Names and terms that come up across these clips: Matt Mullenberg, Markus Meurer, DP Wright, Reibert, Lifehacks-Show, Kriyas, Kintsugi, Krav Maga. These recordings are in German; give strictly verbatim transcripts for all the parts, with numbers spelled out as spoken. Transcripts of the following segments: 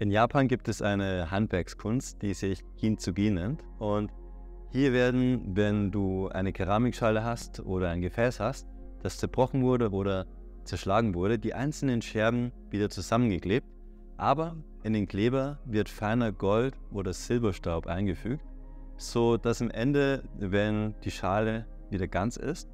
In Japan gibt es eine Handwerkskunst, die sich Kintsugi nennt. Und hier werden, wenn du eine Keramikschale hast oder ein Gefäß hast, das zerbrochen wurde oder zerschlagen wurde, die einzelnen Scherben wieder zusammengeklebt. Aber in den Kleber wird feiner Gold- oder Silberstaub eingefügt, so dass am Ende, wenn die Schale wieder ganz ist,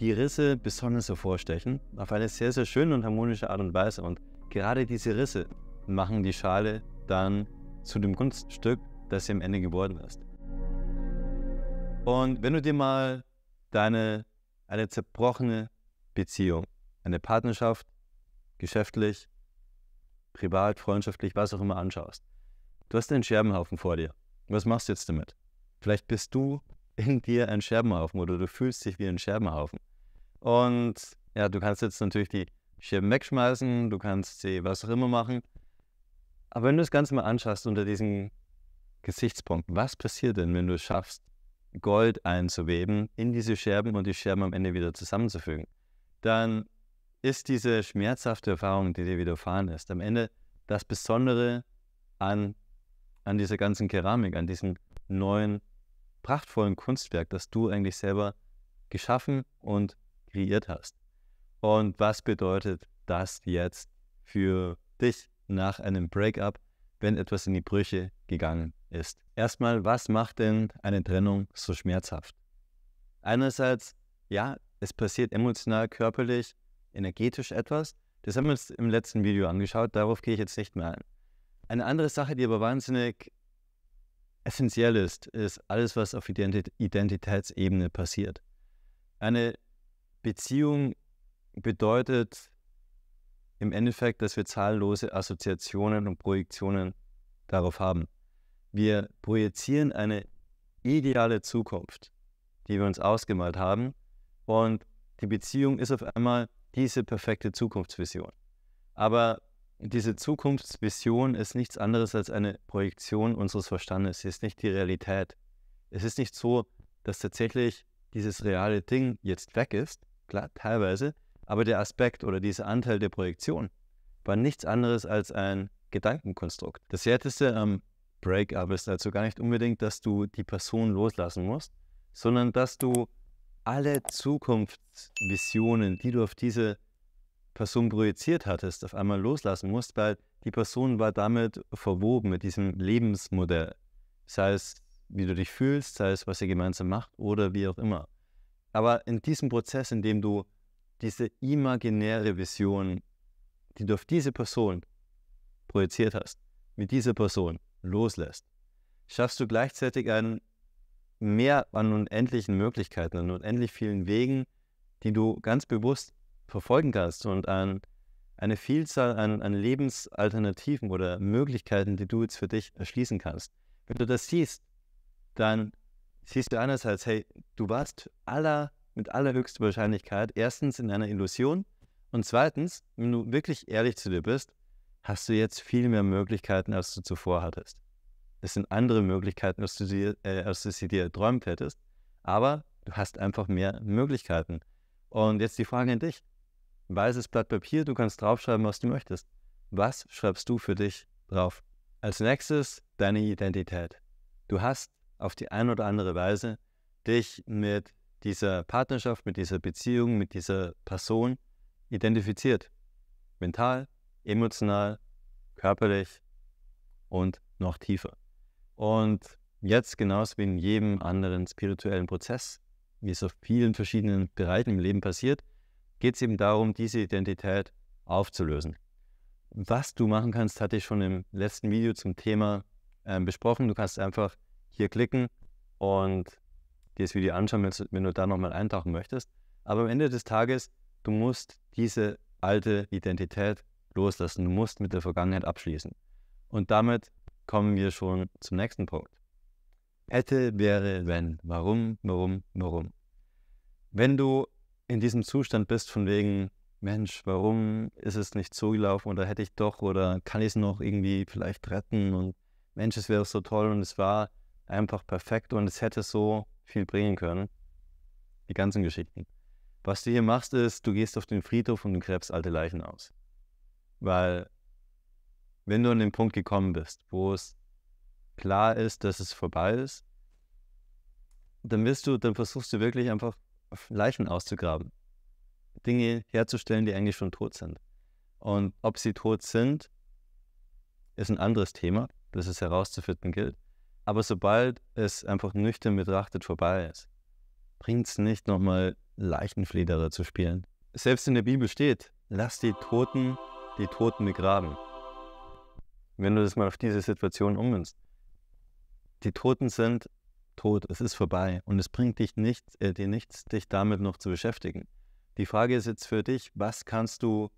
die Risse besonders hervorstechen, auf eine sehr, sehr schöne und harmonische Art und Weise. Und gerade diese Risse machen die Schale dann zu dem Kunststück, das sie am Ende geworden ist. Und wenn du dir mal deine eine zerbrochene Beziehung, eine Partnerschaft, geschäftlich, privat, freundschaftlich, was auch immer anschaust. Du hast einen Scherbenhaufen vor dir. Was machst du jetzt damit? Vielleicht bist du in dir ein Scherbenhaufen oder du fühlst dich wie ein Scherbenhaufen. Und ja, du kannst jetzt natürlich die Scherben wegschmeißen, du kannst sie was auch immer machen. Aber wenn du das Ganze mal anschaust unter diesen Gesichtspunkten, was passiert denn, wenn du es schaffst, Gold einzuweben in diese Scherben und die Scherben am Ende wieder zusammenzufügen? Dann ist diese schmerzhafte Erfahrung, die dir widerfahren ist, am Ende das Besondere an, an dieser ganzen Keramik, an diesem neuen, prachtvollen Kunstwerk, das du eigentlich selber geschaffen und kreiert hast. Und was bedeutet das jetzt für dich nach einem Breakup, wenn etwas in die Brüche gegangen ist? Erstmal, was macht denn eine Trennung so schmerzhaft? Einerseits, ja, es passiert emotional, körperlich, energetisch etwas. Das haben wir uns im letzten Video angeschaut, darauf gehe ich jetzt nicht mehr ein. Eine andere Sache, die aber wahnsinnig essentiell ist, ist alles, was auf Identitätsebene passiert. Eine Beziehung bedeutet im Endeffekt, dass wir zahllose Assoziationen und Projektionen darauf haben. Wir projizieren eine ideale Zukunft, die wir uns ausgemalt haben, und die Beziehung ist auf einmal diese perfekte Zukunftsvision. Aber diese Zukunftsvision ist nichts anderes als eine Projektion unseres Verstandes. Sie ist nicht die Realität. Es ist nicht so, dass tatsächlich dieses reale Ding jetzt weg ist, klar, teilweise, aber der Aspekt oder dieser Anteil der Projektion war nichts anderes als ein Gedankenkonstrukt. Das Härteste am Breakup ist also gar nicht unbedingt, dass du die Person loslassen musst, sondern dass du alle Zukunftsvisionen, die du auf diese Person projiziert hattest, auf einmal loslassen musst, weil die Person war damit verwoben, mit diesem Lebensmodell. Sei es, wie du dich fühlst, sei es, was ihr gemeinsam macht oder wie auch immer. Aber in diesem Prozess, in dem du diese imaginäre Vision, die du auf diese Person projiziert hast, mit dieser Person loslässt, schaffst du gleichzeitig einen mehr an unendlichen Möglichkeiten, an unendlich vielen Wegen, die du ganz bewusst verfolgen kannst, und an eine Vielzahl an, an Lebensalternativen oder Möglichkeiten, die du jetzt für dich erschließen kannst. Wenn du das siehst, dann siehst du einerseits, hey, du warst aller, mit allerhöchster Wahrscheinlichkeit erstens in einer Illusion, und zweitens, wenn du wirklich ehrlich zu dir bist, hast du jetzt viel mehr Möglichkeiten, als du zuvor hattest. Es sind andere Möglichkeiten, als du, sie, äh, als du sie dir erträumt hättest, aber du hast einfach mehr Möglichkeiten. Und jetzt die Frage an dich. Weißes Blatt Papier, du kannst draufschreiben, was du möchtest. Was schreibst du für dich drauf? Als nächstes deine Identität. Du hast auf die eine oder andere Weise dich mit dieser Partnerschaft, mit dieser Beziehung, mit dieser Person identifiziert. Mental, emotional, körperlich und noch tiefer. Und jetzt, genauso wie in jedem anderen spirituellen Prozess, wie es auf vielen verschiedenen Bereichen im Leben passiert, geht es eben darum, diese Identität aufzulösen. Was du machen kannst, hatte ich schon im letzten Video zum Thema äh, besprochen. Du kannst einfach hier klicken und dir das Video anschauen, wenn du da nochmal eintauchen möchtest. Aber am Ende des Tages, du musst diese alte Identität loslassen. Du musst mit der Vergangenheit abschließen. Und damit kommen wir schon zum nächsten Punkt. Hätte, wäre, wenn. Warum, warum, warum? Wenn du in diesem Zustand bist von wegen, Mensch, warum ist es nicht so gelaufen, oder hätte ich doch, oder kann ich es noch irgendwie vielleicht retten, und Mensch, es wäre so toll und es war einfach perfekt und es hätte so viel bringen können. Die ganzen Geschichten. Was du hier machst ist, du gehst auf den Friedhof und du gräbst alte Leichen aus. Weil wenn du an den Punkt gekommen bist, wo es klar ist, dass es vorbei ist, dann wirst du, dann versuchst du wirklich einfach Leichen auszugraben. Dinge herzustellen, die eigentlich schon tot sind. Und ob sie tot sind, ist ein anderes Thema, das es herauszufinden gilt. Aber sobald es einfach nüchtern betrachtet vorbei ist, bringt es nicht, nochmal Leichenflederer zu spielen. Selbst in der Bibel steht, lass die Toten die Toten begraben. Wenn du das mal auf diese Situation ummünzt. Die Toten sind tot, es ist vorbei und es bringt dich nichts, äh, dir nichts, dich damit noch zu beschäftigen. Die Frage ist jetzt für dich, was kannst du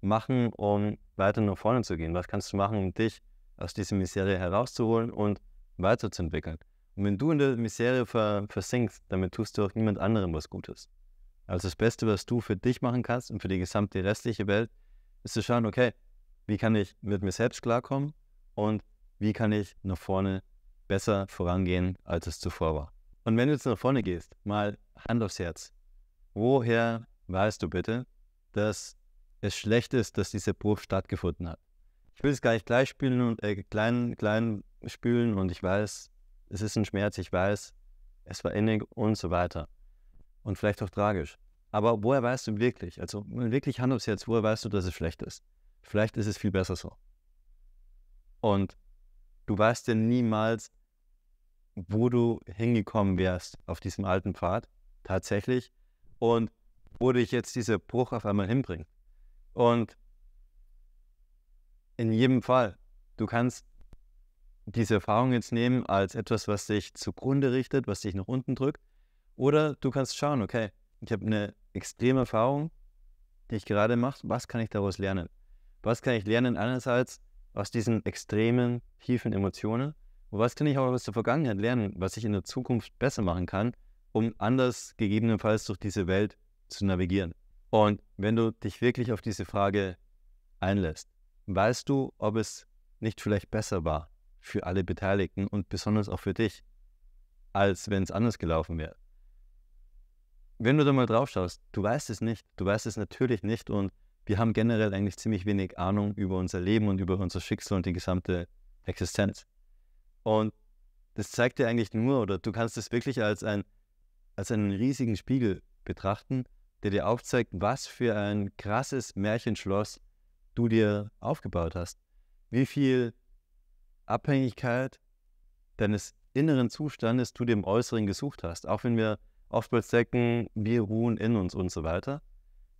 machen, um weiter nach vorne zu gehen? Was kannst du machen, um dich aus dieser Misere herauszuholen und weiterzuentwickeln? Und wenn du in der Misere ver versinkst, damit tust du auch niemand anderem was Gutes. Also das Beste, was du für dich machen kannst und für die gesamte restliche Welt, ist zu schauen, okay, wie kann ich mit mir selbst klarkommen und wie kann ich nach vorne besser vorangehen, als es zuvor war. Und wenn du jetzt nach vorne gehst, mal Hand aufs Herz, woher weißt du bitte, dass es schlecht ist, dass dieser Bruch stattgefunden hat? Ich will es gar nicht gleich spielen und äh, klein, klein spülen und ich weiß, es ist ein Schmerz, ich weiß, es war innig und so weiter. Und vielleicht auch tragisch. Aber woher weißt du wirklich, also wirklich Hand aufs Herz, woher weißt du, dass es schlecht ist? Vielleicht ist es viel besser so. Und du weißt ja niemals, wo du hingekommen wärst auf diesem alten Pfad, tatsächlich, und wo dich jetzt dieser Bruch auf einmal hinbringt. Und in jedem Fall, du kannst diese Erfahrung jetzt nehmen als etwas, was dich zugrunde richtet, was dich nach unten drückt, oder du kannst schauen, okay, ich habe eine extreme Erfahrung, die ich gerade mache, was kann ich daraus lernen? Was kann ich lernen einerseits aus diesen extremen, tiefen Emotionen und was kann ich auch aus der Vergangenheit lernen, was ich in der Zukunft besser machen kann, um anders gegebenenfalls durch diese Welt zu navigieren? Und wenn du dich wirklich auf diese Frage einlässt, weißt du, ob es nicht vielleicht besser war für alle Beteiligten und besonders auch für dich, als wenn es anders gelaufen wäre. Wenn du da mal drauf schaust, du weißt es nicht, du weißt es natürlich nicht und wir haben generell eigentlich ziemlich wenig Ahnung über unser Leben und über unser Schicksal und die gesamte Existenz. Und das zeigt dir eigentlich nur, oder du kannst es wirklich als, ein, als einen riesigen Spiegel betrachten, der dir aufzeigt, was für ein krasses Märchenschloss du dir aufgebaut hast. Wie viel Abhängigkeit deines inneren Zustandes du dem Äußeren gesucht hast. Auch wenn wir oftmals denken, wir ruhen in uns und so weiter.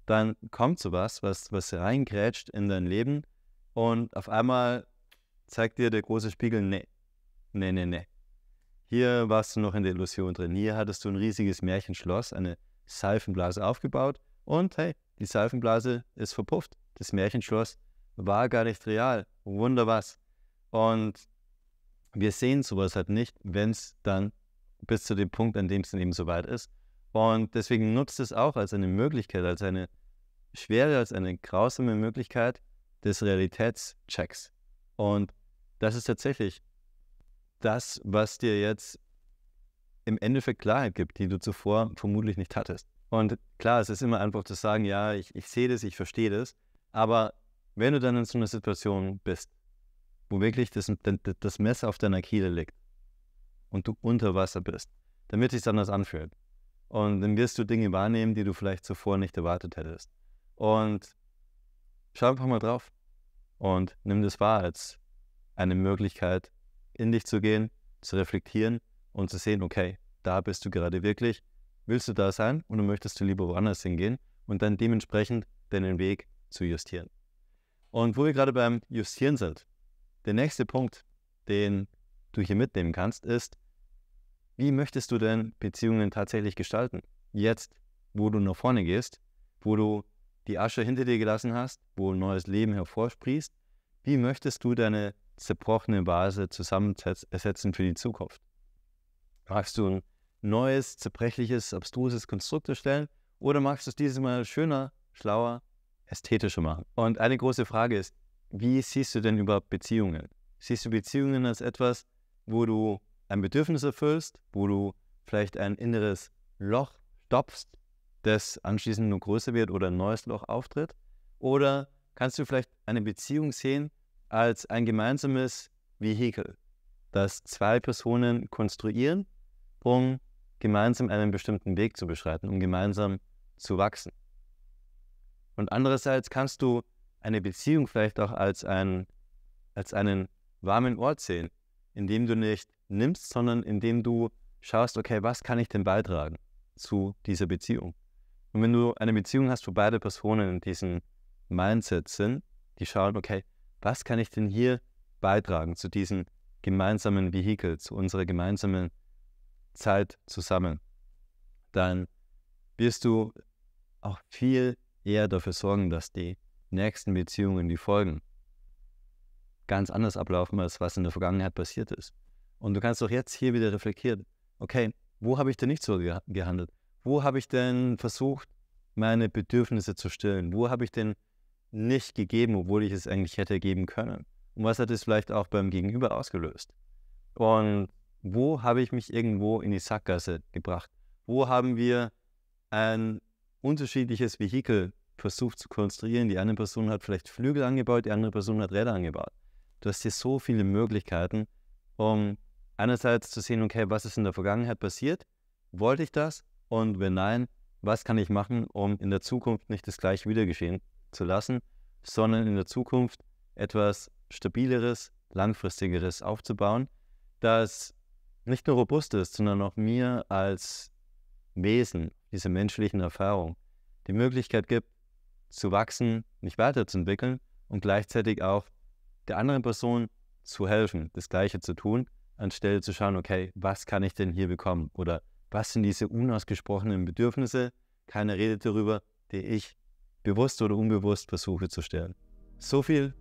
Dann kommt sowas, was, was reingrätscht in dein Leben und auf einmal zeigt dir der große Spiegel, nee, nee, nee, nee. Hier warst du noch in der Illusion drin, hier hattest du ein riesiges Märchenschloss, eine Seifenblase aufgebaut und hey, die Seifenblase ist verpufft. Das Märchenschloss war gar nicht real, wunder was. Und wir sehen sowas halt nicht, wenn es dann bis zu dem Punkt, an dem es dann eben soweit ist. Und deswegen nutzt es auch als eine Möglichkeit, als eine schwere, als eine grausame Möglichkeit des Realitätschecks. Und das ist tatsächlich das, was dir jetzt im Endeffekt Klarheit gibt, die du zuvor vermutlich nicht hattest. Und klar, es ist immer einfach zu sagen, ja, ich, ich sehe das, ich verstehe das. Aber wenn du dann in so einer Situation bist, wo wirklich das, das Messer auf deiner Kehle liegt und du unter Wasser bist, dann wird es sich anders anfühlen. Und dann wirst du Dinge wahrnehmen, die du vielleicht zuvor nicht erwartet hättest. Und schau einfach mal drauf und nimm das wahr als eine Möglichkeit, in dich zu gehen, zu reflektieren und zu sehen, okay, da bist du gerade wirklich, willst du da sein und du möchtest du lieber woanders hingehen und dann dementsprechend deinen Weg zu justieren. Und wo wir gerade beim Justieren sind, der nächste Punkt, den du hier mitnehmen kannst, ist, wie möchtest du denn Beziehungen tatsächlich gestalten? Jetzt, wo du nach vorne gehst, wo du die Asche hinter dir gelassen hast, wo ein neues Leben hervorsprießt, wie möchtest du deine zerbrochene Vase zusammensetzen für die Zukunft? Magst du ein neues, zerbrechliches, abstruses Konstrukt erstellen oder magst du es dieses Mal schöner, schlauer, ästhetischer machen? Und eine große Frage ist, wie siehst du denn überhaupt Beziehungen? Siehst du Beziehungen als etwas, wo du ein Bedürfnis erfüllst, wo du vielleicht ein inneres Loch stopfst, das anschließend nur größer wird oder ein neues Loch auftritt? Oder kannst du vielleicht eine Beziehung sehen, als ein gemeinsames Vehikel, das zwei Personen konstruieren, um gemeinsam einen bestimmten Weg zu beschreiten, um gemeinsam zu wachsen. Und andererseits kannst du eine Beziehung vielleicht auch als, ein, als einen warmen Ort sehen, in dem du nicht nimmst, sondern in dem du schaust, okay, was kann ich denn beitragen zu dieser Beziehung? Und wenn du eine Beziehung hast, wo beide Personen in diesem Mindset sind, die schauen, okay, was kann ich denn hier beitragen zu diesem gemeinsamen Vehikel, zu unserer gemeinsamen Zeit zusammen, dann wirst du auch viel eher dafür sorgen, dass die nächsten Beziehungen, die folgen, ganz anders ablaufen, als was in der Vergangenheit passiert ist. Und du kannst auch jetzt hier wieder reflektieren, okay, wo habe ich denn nicht so ge- gehandelt? Wo habe ich denn versucht, meine Bedürfnisse zu stillen? Wo habe ich denn nicht gegeben, obwohl ich es eigentlich hätte geben können? Und was hat es vielleicht auch beim Gegenüber ausgelöst? Und wo habe ich mich irgendwo in die Sackgasse gebracht? Wo haben wir ein unterschiedliches Vehikel versucht zu konstruieren? Die eine Person hat vielleicht Flügel angebaut, die andere Person hat Räder angebaut. Du hast hier so viele Möglichkeiten, um einerseits zu sehen, okay, was ist in der Vergangenheit passiert? Wollte ich das? Und wenn nein, was kann ich machen, um in der Zukunft nicht das Gleiche wieder geschehen zu lassen, sondern in der Zukunft etwas Stabileres, Langfristigeres aufzubauen, das nicht nur robust ist, sondern auch mir als Wesen, diese menschlichen Erfahrung, die Möglichkeit gibt, zu wachsen, mich weiterzuentwickeln und gleichzeitig auch der anderen Person zu helfen, das Gleiche zu tun, anstelle zu schauen, okay, was kann ich denn hier bekommen? Oder was sind diese unausgesprochenen Bedürfnisse? Keine Rede darüber, die ich bewusst oder unbewusst versuche zu stellen. So viel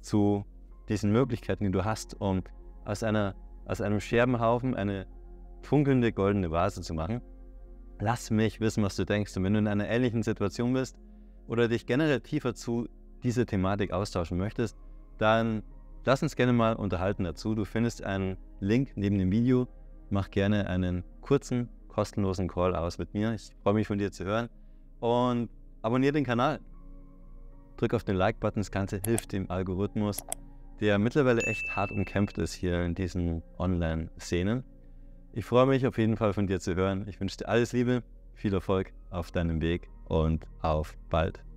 zu diesen Möglichkeiten, die du hast, um aus einer, aus einem Scherbenhaufen eine funkelnde goldene Vase zu machen. Lass mich wissen, was du denkst. Und wenn du in einer ähnlichen Situation bist oder dich generell tiefer zu dieser Thematik austauschen möchtest, dann lass uns gerne mal unterhalten dazu. Du findest einen Link neben dem Video. Mach gerne einen kurzen, kostenlosen Call aus mit mir. Ich freue mich, von dir zu hören. Und abonniere den Kanal. Drück auf den Like-Button. Das Ganze hilft dem Algorithmus, der mittlerweile echt hart umkämpft ist hier in diesen Online-Szenen. Ich freue mich auf jeden Fall, von dir zu hören. Ich wünsche dir alles Liebe, viel Erfolg auf deinem Weg und auf bald.